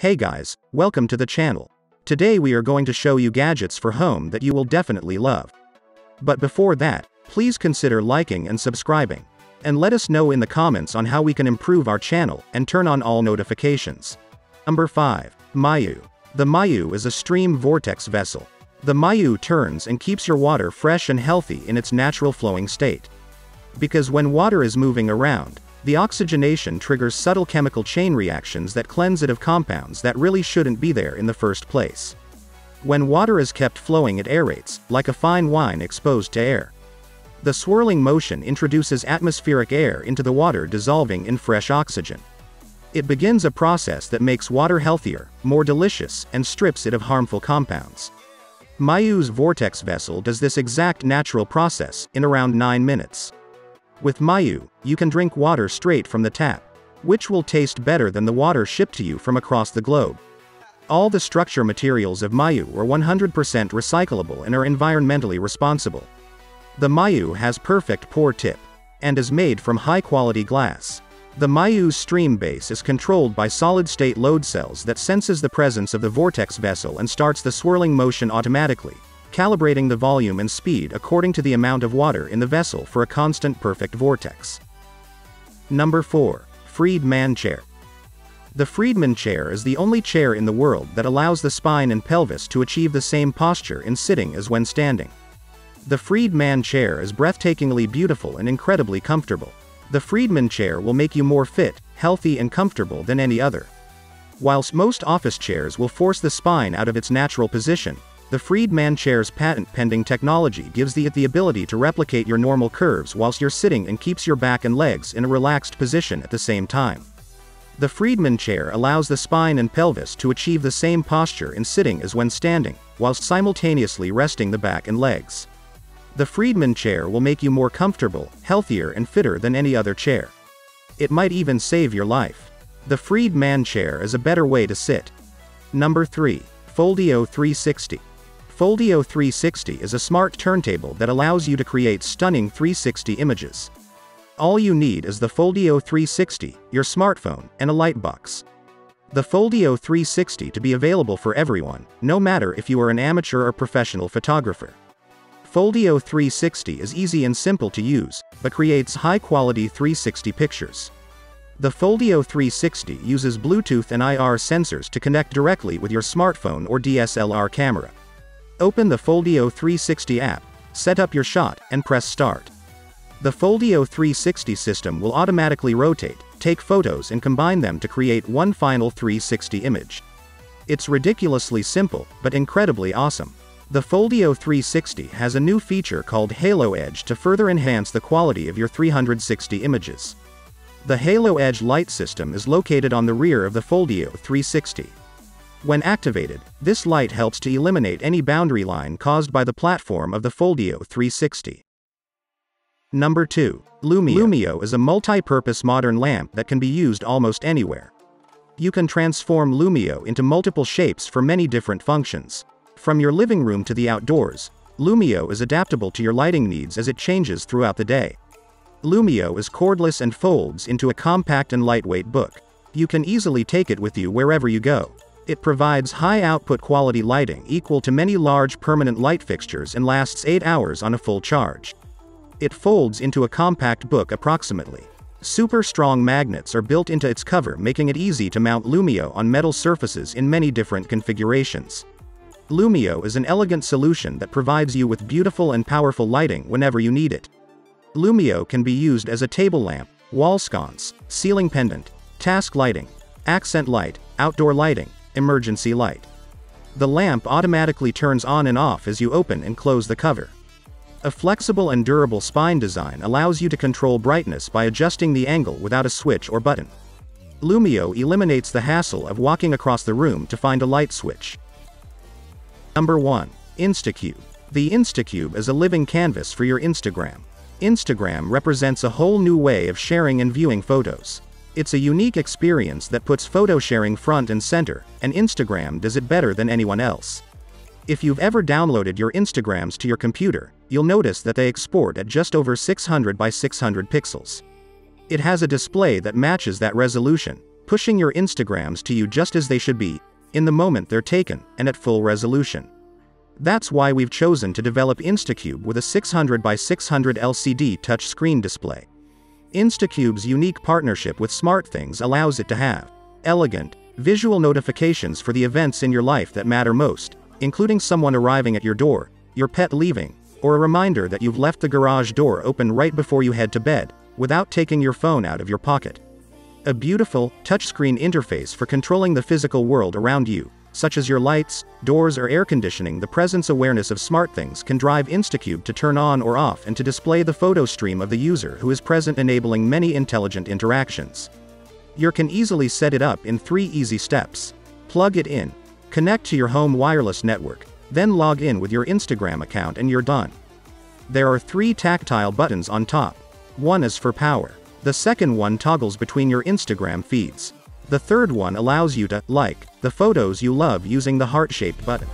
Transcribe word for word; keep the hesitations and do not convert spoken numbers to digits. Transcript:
Hey guys, welcome to the channel. Today we are going to show you gadgets for home that you will definitely love. But before that, please consider liking and subscribing. And let us know in the comments on how we can improve our channel and turn on all notifications. Number five. Mayu. The Mayu is a stream vortex vessel. The Mayu turns and keeps your water fresh and healthy in its natural flowing state. Because when water is moving around, the oxygenation triggers subtle chemical chain reactions that cleanse it of compounds that really shouldn't be there in the first place. When water is kept flowing, it aerates, like a fine wine exposed to air. The swirling motion introduces atmospheric air into the water, dissolving in fresh oxygen. It begins a process that makes water healthier, more delicious, and strips it of harmful compounds. Mayu's vortex vessel does this exact natural process in around nine minutes. With Mayu, you can drink water straight from the tap, which will taste better than the water shipped to you from across the globe. All the structure materials of Mayu are one hundred percent recyclable and are environmentally responsible. The Mayu has perfect pour tip, and is made from high-quality glass. The Mayu's stream base is controlled by solid-state load cells that senses the presence of the vortex vessel and starts the swirling motion automatically, calibrating the volume and speed according to the amount of water in the vessel for a constant perfect vortex. Number four. Freedman Chair. The Freedman Chair is the only chair in the world that allows the spine and pelvis to achieve the same posture in sitting as when standing. The Freedman Chair is breathtakingly beautiful and incredibly comfortable. The Freedman Chair will make you more fit, healthy, and comfortable than any other. Whilst most office chairs will force the spine out of its natural position, the Freedman Chair's patent-pending technology gives it the ability to replicate your normal curves whilst you're sitting and keeps your back and legs in a relaxed position at the same time. The Freedman Chair allows the spine and pelvis to achieve the same posture in sitting as when standing, whilst simultaneously resting the back and legs. The Freedman Chair will make you more comfortable, healthier, and fitter than any other chair. It might even save your life. The Freedman Chair is a better way to sit. Number three. Foldio three sixty. Foldio three sixty is a smart turntable that allows you to create stunning three sixty images. All you need is the Foldio three sixty, your smartphone, and a lightbox. The Foldio three sixty to be available for everyone, no matter if you are an amateur or professional photographer. Foldio three sixty is easy and simple to use, but creates high-quality three sixty pictures. The Foldio three sixty uses Bluetooth and I R sensors to connect directly with your smartphone or D S L R camera. Open the Foldio three sixty app, set up your shot, and press start. The Foldio three sixty system will automatically rotate, take photos, and combine them to create one final three sixty image. It's ridiculously simple, but incredibly awesome. The Foldio three sixty has a new feature called Halo Edge to further enhance the quality of your three sixty images. The Halo Edge light system is located on the rear of the Foldio three sixty. When activated, this light helps to eliminate any boundary line caused by the platform of the Foldio three sixty. Number two. Lumio. Lumio is a multi-purpose modern lamp that can be used almost anywhere. You can transform Lumio into multiple shapes for many different functions. From your living room to the outdoors, Lumio is adaptable to your lighting needs as it changes throughout the day. Lumio is cordless and folds into a compact and lightweight book. You can easily take it with you wherever you go. It provides high output quality lighting equal to many large permanent light fixtures and lasts eight hours on a full charge. It folds into a compact book approximately. Super strong magnets are built into its cover, making it easy to mount Lumio on metal surfaces in many different configurations. Lumio is an elegant solution that provides you with beautiful and powerful lighting whenever you need it. Lumio can be used as a table lamp, wall sconce, ceiling pendant, task lighting, accent light, outdoor lighting, emergency light. The lamp automatically turns on and off as you open and close the cover. A flexible and durable spine design allows you to control brightness by adjusting the angle without a switch or button. Lumio eliminates the hassle of walking across the room to find a light switch. Number one. Instacube. The Instacube is a living canvas for your Instagram. Instagram represents a whole new way of sharing and viewing photos. It's a unique experience that puts photo sharing front and center, and Instagram does it better than anyone else. If you've ever downloaded your Instagrams to your computer, you'll notice that they export at just over six hundred by six hundred pixels. It has a display that matches that resolution, pushing your Instagrams to you just as they should be, in the moment they're taken, and at full resolution. That's why we've chosen to develop Instacube with a six hundred by six hundred L C D touchscreen display. Instacube's unique partnership with SmartThings allows it to have elegant, visual notifications for the events in your life that matter most, including someone arriving at your door, your pet leaving, or a reminder that you've left the garage door open right before you head to bed, without taking your phone out of your pocket. A beautiful, touchscreen interface for controlling the physical world around you, such as your lights, doors or air conditioning. The presence awareness of SmartThings can drive Instacube to turn on or off and to display the photo stream of the user who is present, enabling many intelligent interactions. You can easily set it up in three easy steps. Plug it in, connect to your home wireless network, then log in with your Instagram account and you're done. There are three tactile buttons on top. One is for power. The second one toggles between your Instagram feeds. The third one allows you to like the photos you love using the heart-shaped button.